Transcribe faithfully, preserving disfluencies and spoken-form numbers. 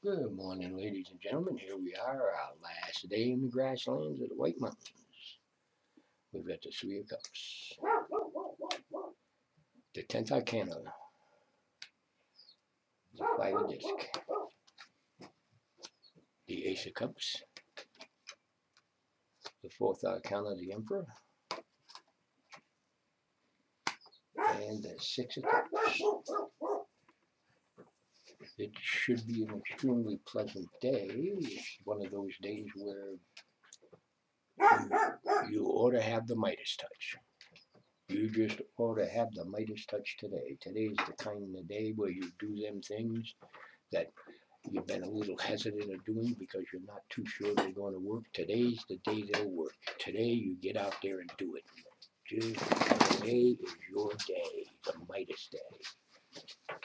Good morning, ladies and gentlemen. Here we are, our last day in the grasslands of the White Mountains. We've got the Three of Cups, the Tenth Arcana, the Five of Discs, the Ace of Cups, the Fourth Arcana, the Emperor, and the Six of Cups. It should be an extremely pleasant day. It's one of those days where you, you ought to have the Midas touch. You just ought to have the Midas touch today. Today's the kind of day where you do them things that you've been a little hesitant of doing because you're not too sure they're going to work. Today's the day they'll work. Today you get out there and do it. Just today is your day, the Midas day.